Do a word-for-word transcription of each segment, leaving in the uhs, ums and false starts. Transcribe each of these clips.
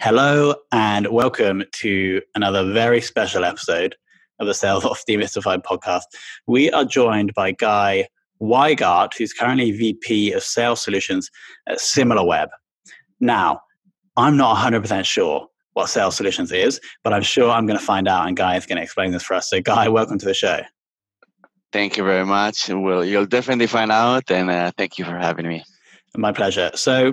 Hello and welcome to another very special episode of the Salesloft Demystified podcast. We are joined by Guy Weigert, who's currently V P of Sales Solutions at SimilarWeb. Now, I'm not one hundred percent sure what Sales Solutions is, but I'm sure I'm going to find out, and Guy is going to explain this for us. So, Guy, welcome to the show. Thank you very much. Well, you'll definitely find out, and uh, thank you for having me. My pleasure. So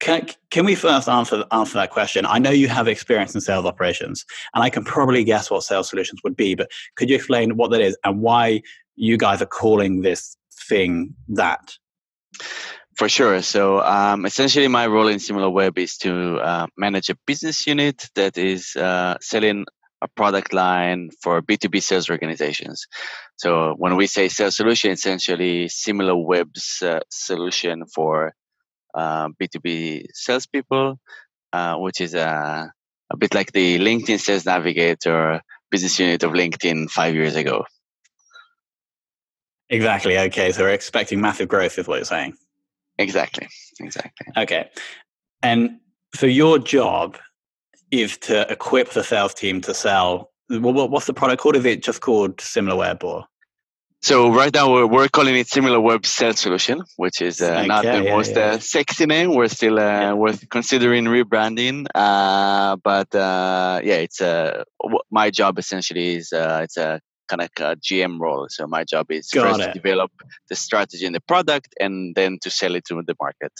can, can we first answer, answer that question? I know you have experience in sales operations, and I can probably guess what Sales Solutions would be, but could you explain what that is and why you guys are calling this thing that? For sure. So um, essentially my role in SimilarWeb is to uh, manage a business unit that is uh, selling a product line for B two B sales organizations. So when we say sales solution, essentially SimilarWeb's uh, solution for uh, B two B salespeople, uh, which is a, a bit like the LinkedIn Sales Navigator business unit of LinkedIn five years ago. Exactly. Okay. So we're expecting massive growth is what you're saying. Exactly. Exactly. Okay. And so your job is to equip the sales team to sell. What's the product called? Is it just called SimilarWeb? Or? So right now we're, we're calling it SimilarWeb Sales Solution, which is uh, okay, not the yeah, most yeah. Uh, sexy name. We're still uh, yeah. we're considering rebranding. Uh, but uh, yeah, it's uh, my job essentially is uh, it's a kind of a G M role. So my job is Got first it. to develop the strategy and the product and then to sell it to the market.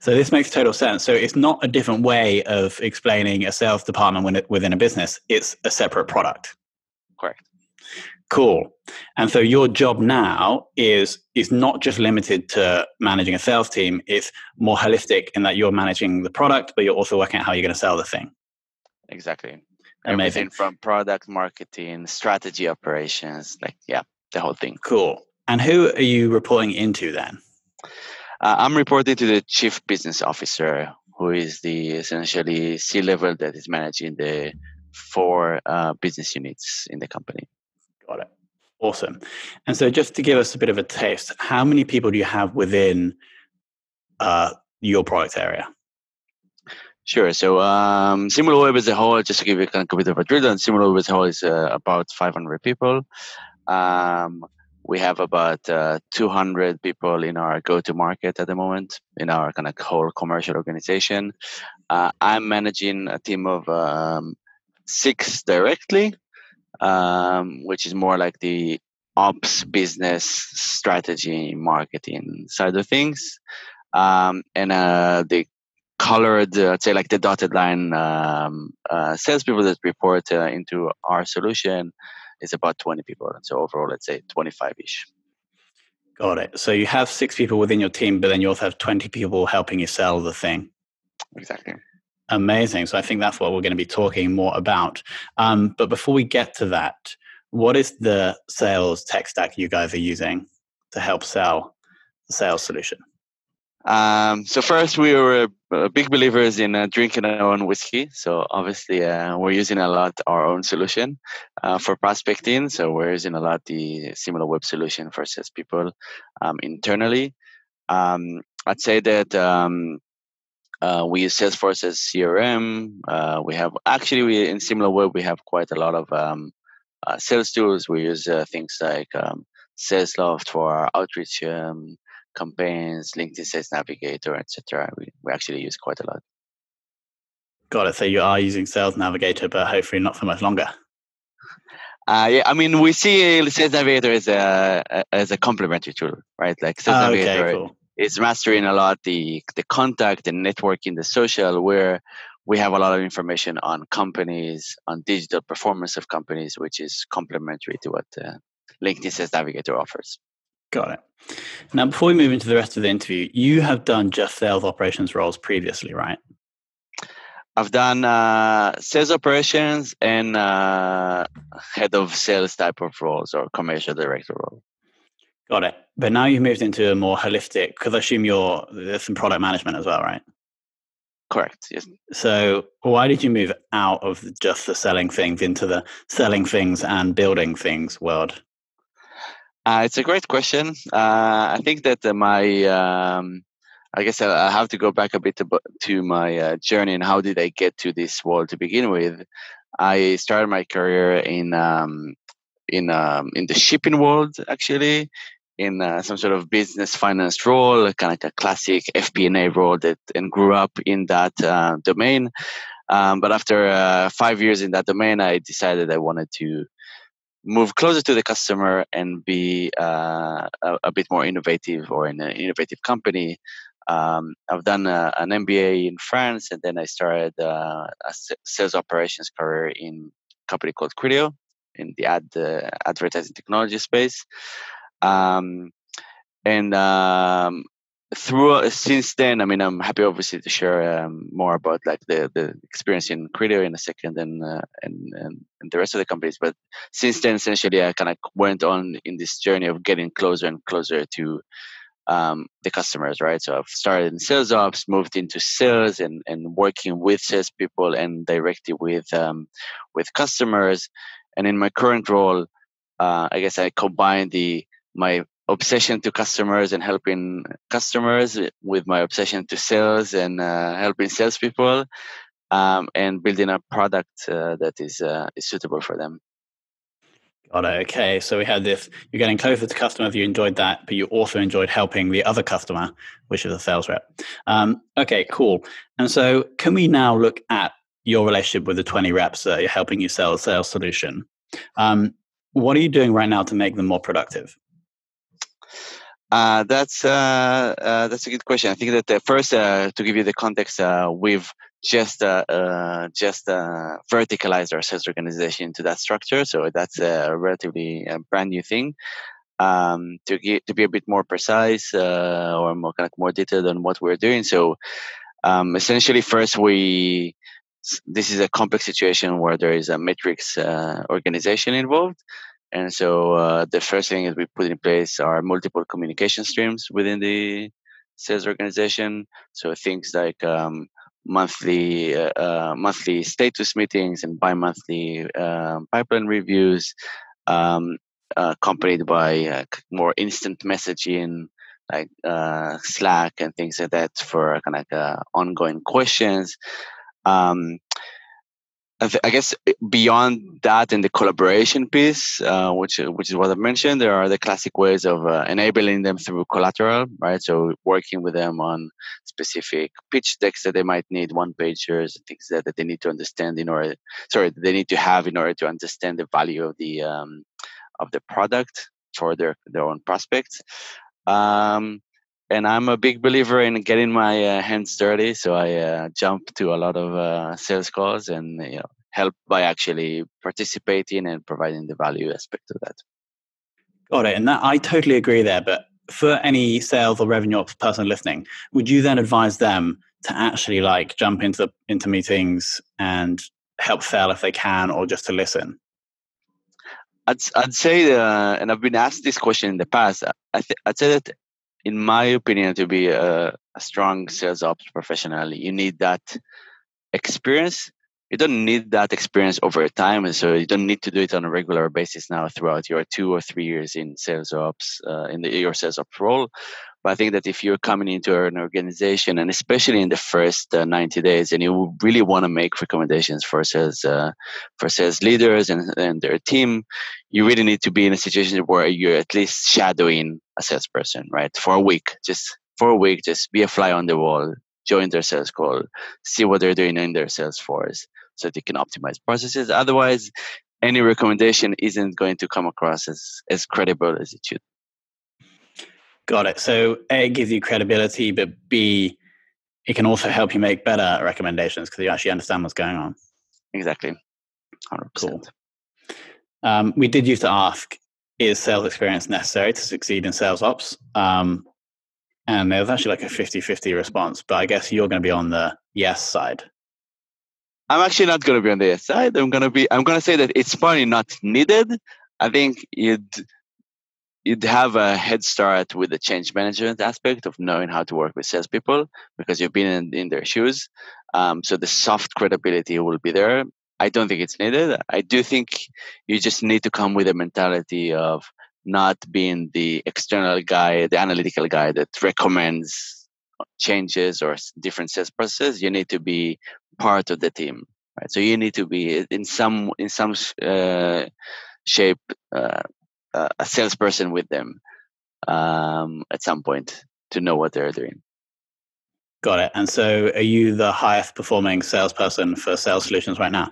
So this makes total sense. So it's not a different way of explaining a sales department within a business. It's a separate product. Correct. Cool. And so your job now is, is not just limited to managing a sales team. It's more holistic in that you're managing the product, but you're also working out how you're going to sell the thing. Exactly. Amazing. Everything from product marketing, strategy, operations, like, yeah, the whole thing. Cool. And who are you reporting into then? Uh, I'm reporting to the chief business officer, who is the essentially C-level that is managing the four uh, business units in the company. Got it. Awesome. And so just to give us a bit of a taste, how many people do you have within uh, your product area? Sure. So um, SimilarWeb as a whole, just to give you kind of a bit of a drill down, SimilarWeb as a whole is uh, about five hundred people. Um, We have about uh, two hundred people in our go-to-market at the moment, in our kind of whole commercial organization. Uh, I'm managing a team of um, six directly, um, which is more like the ops, business, strategy, marketing side of things. Um, and uh, the colored, uh, say like the dotted line um, uh, salespeople that report uh, into our solution is about twenty people. And so overall, let's say twenty-five-ish. Got it. So you have six people within your team, but then you also have twenty people helping you sell the thing. Exactly. Amazing. So I think that's what we're going to be talking more about. Um, but before we get to that, what is the sales tech stack you guys are using to help sell the sales solution? Um, so first, we were uh, big believers in uh, drinking our own whiskey. So obviously, uh, we're using a lot our own solution uh, for prospecting. So we're using a lot the SimilarWeb solution for salespeople um, internally. Um, I'd say that um, uh, we use Salesforce as C R M. Uh, we have actually we in SimilarWeb we have quite a lot of um, uh, sales tools. We use uh, things like um, Salesloft for our outreach Um, campaigns, LinkedIn Sales Navigator, et cetera. We, we actually use quite a lot. Got it. So you are using Sales Navigator, but hopefully not for much longer. Uh, yeah, I mean, we see Sales Navigator as a as a complementary tool, right? Like Sales oh, Navigator okay, cool. is mastering a lot the the contact and networking, the social, where we have a lot of information on companies, on digital performance of companies, which is complementary to what uh, LinkedIn Sales Navigator offers. Got it. Now, before we move into the rest of the interview, you have done just sales operations roles previously, right? I've done uh, sales operations and uh, head of sales type of roles or commercial director role. Got it. But now you've moved into a more holistic, because I assume you're, there's some product management as well, right? Correct. Yes. So why did you move out of just the selling things into the selling things and building things world? Uh, it's a great question. Uh, I think that uh, my um, I guess I have to go back a bit to my uh, journey and how did I get to this world to begin with. I started my career in um, in um, in the shipping world, actually, in uh, some sort of business finance role, kind of like a classic F P and A role, that, and grew up in that uh, domain. Um, but after uh, five years in that domain, I decided I wanted to move closer to the customer and be uh, a, a bit more innovative, or in an innovative company. Um, I've done a, an M B A in France, and then I started uh, a sales operations career in a company called Criteo in the ad uh, advertising technology space. Um, and um, through uh, since then, I mean, I'm happy obviously to share um, more about like the, the experience in Criteo in a second, and, uh, and and and the rest of the companies. But since then, essentially, I kind of went on in this journey of getting closer and closer to Um, the customers, right? So I've started in sales ops, moved into sales, and and working with salespeople and directly with um, with customers. And in my current role, uh, I guess I combine the my obsession to customers and helping customers with my obsession to sales and uh, helping salespeople, um, and building a product uh, that is uh, is suitable for them. Got it. Okay. So we had this, you're getting closer to customers, you enjoyed that, but you also enjoyed helping the other customer, which is a sales rep. Um, okay, cool. And so can we now look at your relationship with the twenty reps that are helping you sell a sales solution? Um, what are you doing right now to make them more productive? Uh, that's, uh, uh, that's a good question. I think that uh, first, uh, to give you the context, uh, we've just uh, uh, just uh, verticalized our sales organization into that structure. So that's a relatively uh, brand new thing. Um, to get, to be a bit more precise uh, or more kind of more detailed on what we're doing. So um, essentially, first we this is a complex situation where there is a matrix uh, organization involved, and so uh, the first thing is we put in place are multiple communication streams within the sales organization. So things like um, monthly uh, uh, monthly status meetings and bi-monthly uh, pipeline reviews, um, uh, accompanied by uh, more instant messaging like uh, Slack and things like that for kind of like, uh, ongoing questions. Um, I, I guess beyond that, in the collaboration piece, uh, which which is what I mentioned, there are the classic ways of uh, enabling them through collateral, right? So working with them on specific pitch decks that they might need, one pagers, things that, that they need to understand in order, sorry, they need to have in order to understand the value of the um, of the product for their their own prospects. Um, And I'm a big believer in getting my uh, hands dirty, so I uh, jump to a lot of uh, sales calls and you know, help by actually participating and providing the value aspect of that. Got it. And that, I totally agree there. But for any sales or revenue ops person listening, would you then advise them to actually like jump into the, into meetings and help sell if they can, or just to listen? I'd I'd say, uh, and I've been asked this question in the past. I th- I'd say that. In my opinion, to be a, a strong sales ops professional, you need that experience. You don't need that experience over time. And so you don't need to do it on a regular basis now throughout your two or three years in sales ops, uh, in the, your sales ops role. But I think that if you're coming into an organization, and especially in the first uh, ninety days, and you really want to make recommendations for sales, uh, for sales leaders and, and their team, you really need to be in a situation where you're at least shadowing a salesperson, right? For a week, just for a week, just be a fly on the wall, join their sales call, see what they're doing in their sales force so they can optimize processes. Otherwise, any recommendation isn't going to come across as, as credible as it should. Got it. So A, it gives you credibility, but B, it can also help you make better recommendations because you actually understand what's going on. Exactly. one hundred percent. Cool. Um, we did used to ask, is sales experience necessary to succeed in sales ops? Um, and there's actually like a fifty-fifty response, but I guess you're going to be on the yes side. I'm actually not going to be on the yes side. I'm going to be, I'm going to say that it's probably not needed. I think you'd, you'd have a head start with the change management aspect of knowing how to work with salespeople because you've been in, in their shoes. Um, so the soft credibility will be there. I don't think it's needed. I do think you just need to come with a mentality of not being the external guy, the analytical guy that recommends changes or different sales processes, you need to be part of the team, right? So you need to be in some in some uh, shape uh, a salesperson with them um, at some point to know what they're doing. Got it. And so, are you the highest performing salesperson for Sales Solutions right now?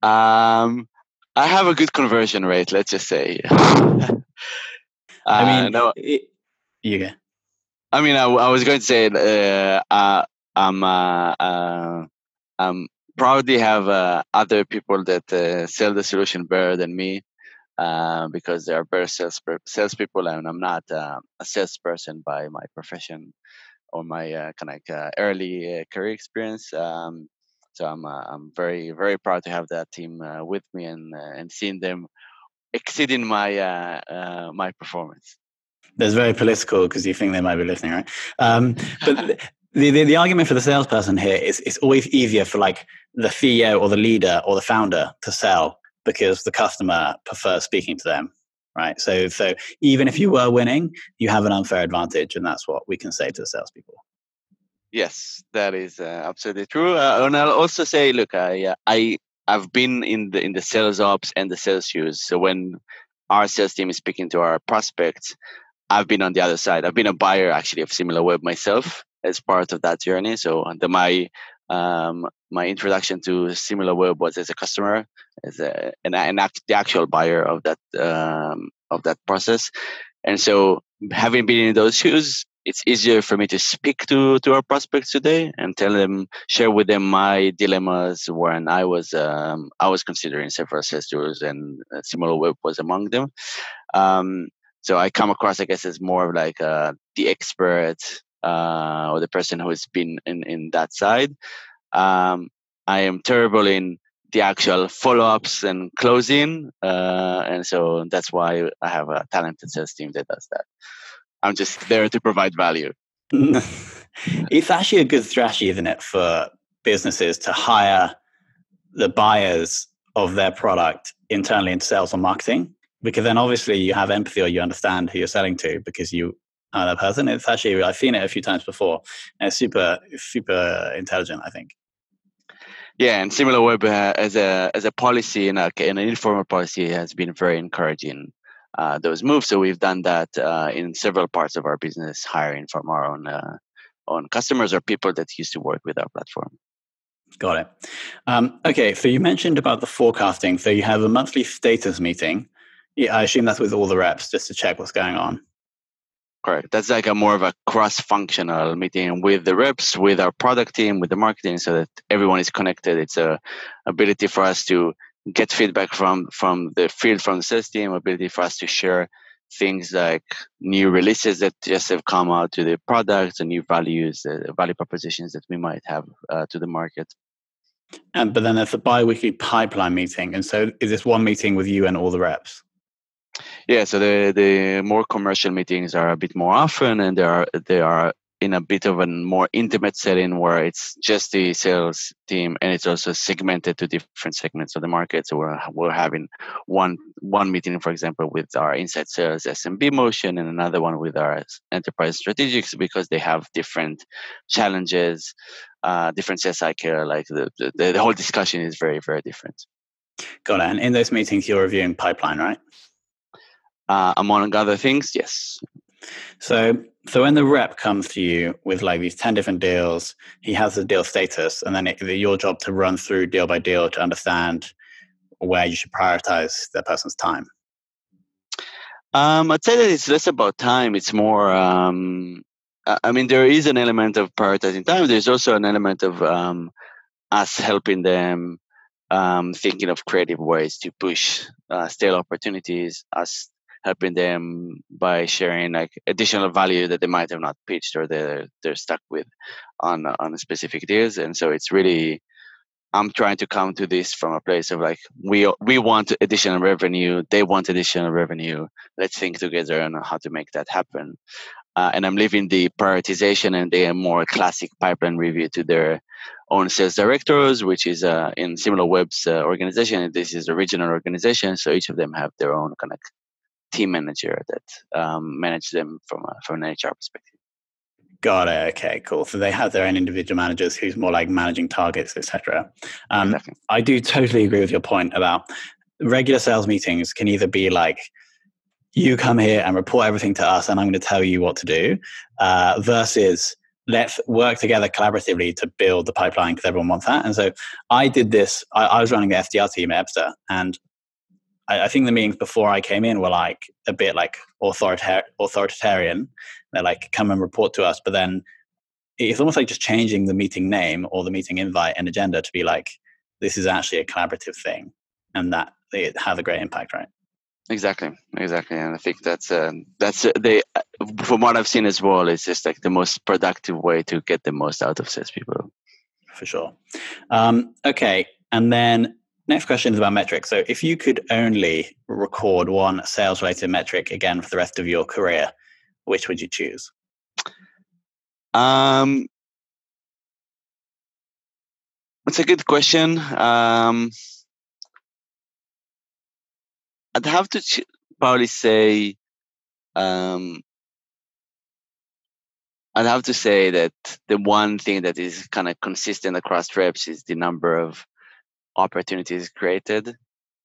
Um, I have a good conversion rate. Let's just say. uh, I mean, no, it, you go. I mean, I, I was going to say, uh, uh, I'm, uh, uh, I'm proudly have uh, other people that uh, sell the solution better than me, uh, because they are better sales salespeople, and I'm not uh, a salesperson by my profession or my uh, kind of like, uh, early uh, career experience. Um, so I'm uh, I'm very very proud to have that team uh, with me and uh, and seeing them exceeding my uh, uh, my performance. That's very political because you think they might be listening, right? Um, but the, the the argument for the salesperson here is it's always easier for like the C E O or the leader or the founder to sell because the customer prefers speaking to them, right? So so even if you were winning, you have an unfair advantage, and that's what we can say to the salespeople. Yes, that is uh, absolutely true. Uh, and I'll also say, look, I uh, I I've been in the in the sales ops and the sales shoes. So when our sales team is speaking to our prospects, I've been on the other side. I've been a buyer actually of SimilarWeb myself as part of that journey. So the, my um, my introduction to SimilarWeb was as a customer, as a, an, an act, the actual buyer of that um, of that process. And so having been in those shoes, it's easier for me to speak to, to our prospects today and tell them, share with them my dilemmas when I was um, I was considering several sales tools, and SimilarWeb was among them. Um, So I come across, I guess, as more of like uh, the expert uh, or the person who has been in, in that side. Um, I am terrible in the actual follow-ups and closing. Uh, and so that's why I have a talented sales team that does that. I'm just there to provide value. It's actually a good strategy, isn't it, for businesses to hire the buyers of their product internally into sales and marketing? Because then obviously you have empathy, or you understand who you're selling to because you are that person. It's actually, I've seen it a few times before, and it's super, super intelligent, I think. Yeah, and SimilarWeb uh, as a as a policy and, a, and an informal policy has been very encouraging uh, those moves. So we've done that uh, in several parts of our business, hiring from our own uh, own customers or people that used to work with our platform. Got it. Um, okay, so you mentioned about the forecasting. So you have a monthly status meeting. Yeah, I assume that's with all the reps just to check what's going on. Correct. That's like a more of a cross-functional meeting with the reps, with our product team, with the marketing, so that everyone is connected. It's a ability for us to get feedback from, from the field, from the sales team, ability for us to share things like new releases that just have come out to the products and new values, uh, value propositions that we might have uh, to the market. And but then there's a bi-weekly pipeline meeting. And so is this one meeting with you and all the reps? Yeah, so the, the more commercial meetings are a bit more often, and they are they are in a bit of a more intimate setting where it's just the sales team, and it's also segmented to different segments of the market. So we're we're having one one meeting, for example, with our inside sales S M B motion, and another one with our enterprise strategics, because they have different challenges, uh, different sales cycle. Like the, the the whole discussion is very very different. Got it. And in those meetings, you're reviewing pipeline, right? Uh, among other things, yes. So so when the rep comes to you with like these ten different deals, he has the deal status, and then it's your job to run through deal by deal to understand where you should prioritize that person's time. Um, I'd say that it's less about time. It's more, um, I mean, there is an element of prioritizing time. There's also an element of um, us helping them um, thinking of creative ways to push uh, stale opportunities, us helping them by sharing like additional value that they might have not pitched, or they're, they're stuck with on, on specific deals. And so it's really, I'm trying to come to this from a place of like, we, we want additional revenue. They want additional revenue. Let's think together on how to make that happen. Uh, and I'm leaving the prioritization and the more classic pipeline review to their own sales directors, which is uh, in SimilarWeb's uh, organization. This is a regional organization. So each of them have their own kind of team manager that um, manage them from a, from an H R perspective. Got it. Okay, cool. So they have their own individual managers who's more like managing targets, et cetera. Um, exactly. I do totally agree with your point about regular sales meetings can either be like, you come here and report everything to us and I'm going to tell you what to do, uh, versus let's work together collaboratively to build the pipeline because everyone wants that. And so I did this, I, I was running the F D R team at Ebsta, and I, I think the meetings before I came in were like a bit like authoritar- authoritarian. They're like, come and report to us. But then it's almost like just changing the meeting name or the meeting invite and agenda to be like, this is actually a collaborative thing, and that it has a great impact, right? Exactly, exactly, and I think that's uh, that's uh, they. From what I've seen as well, it's just like the most productive way to get the most out of salespeople. For sure. Um, okay, and then next question is about metrics. So, if you could only record one sales-related metric again for the rest of your career, which would you choose? Um, that's a good question. Um. I'd have to ch- probably say, um, I'd have to say that the one thing that is kind of consistent across reps is the number of opportunities created.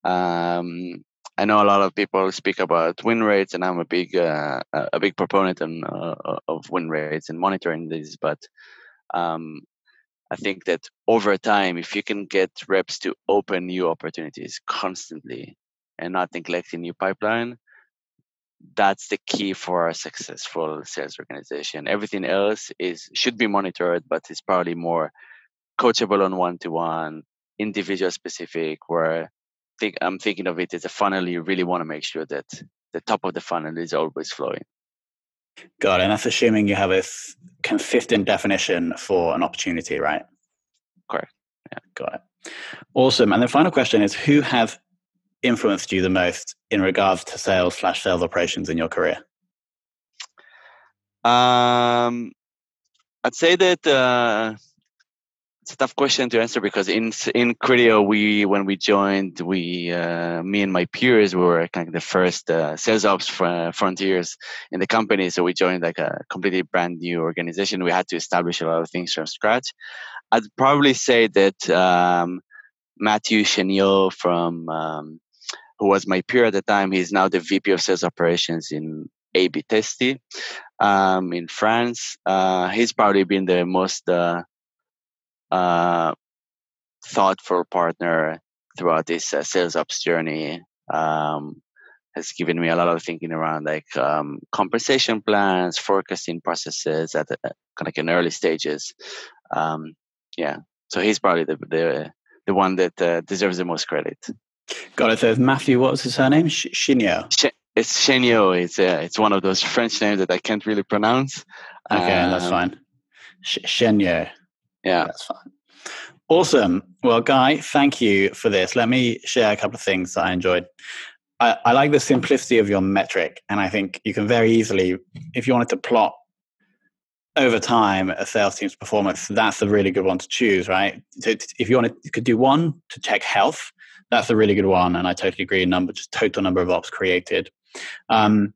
Um, I know a lot of people speak about win rates, and I'm a big, uh, a big proponent on, uh, of win rates and monitoring these. But um, I think that over time, if you can get reps to open new opportunities constantly, and not neglecting new pipeline, that's the key for a successful sales organization. Everything else is should be monitored, but it's probably more coachable on one-to-one, individual specific, where think, I'm thinking of it as a funnel. You really want to make sure that the top of the funnel is always flowing. Got it. And that's assuming you have a f- consistent definition for an opportunity, right? Correct. Yeah. Got it. Awesome. And the final question is, who have influenced you the most in regards to sales slash sales operations in your career? Um, I'd say that uh, it's a tough question to answer because in in Criteo, we when we joined, we uh, me and my peers we were kind of the first uh, sales ops fr- frontiers in the company. So we joined like a completely brand new organization. We had to establish a lot of things from scratch. I'd probably say that um, Matthieu Chesnel from um, who was my peer at the time. He's now the V P of Sales Operations in A B Testi um, in France. Uh, he's probably been the most uh, uh, thoughtful partner throughout this uh, sales ops journey. Um, has given me a lot of thinking around like um, compensation plans, forecasting processes at uh, kind of like in early stages. Um, yeah, so he's probably the the, the one that uh, deserves the most credit. Got it. So Matthew, what was his surname? Chesnel. Sh- it's Chesnel. It's uh, it's one of those French names that I can't really pronounce. Okay, um, that's fine. Chesnel. Yeah, that's fine. Awesome. Well, Guy, thank you for this. Let me share a couple of things that I enjoyed. I, I like the simplicity of your metric, and I think you can very easily, if you wanted to plot over time a sales team's performance, that's a really good one to choose, right? So if you wanted, you could do one to check health. That's a really good one, and I totally agree. Number, just total number of ops created. Um,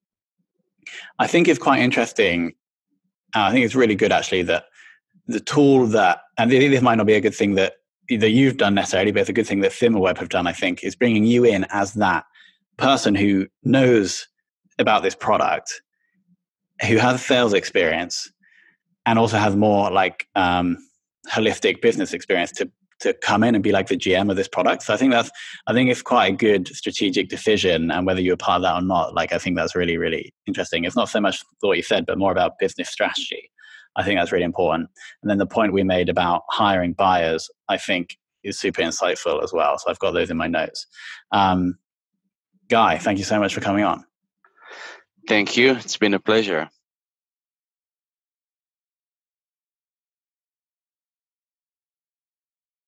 I think it's quite interesting. Uh, I think it's really good, actually, that the tool that, and this might not be a good thing that either you've done necessarily, but it's a good thing that SimilarWeb have done, I think, is bringing you in as that person who knows about this product, who has sales experience, and also has more like um, holistic business experience to to come in and be like the G M of this product. So I think that's, I think it's quite a good strategic decision, and whether you're part of that or not, like, I think that's really, really interesting. It's not so much what you said, but more about business strategy. I think that's really important. And then the point we made about hiring buyers, I think is super insightful as well. So I've got those in my notes. Um, Guy, thank you so much for coming on. Thank you. It's been a pleasure.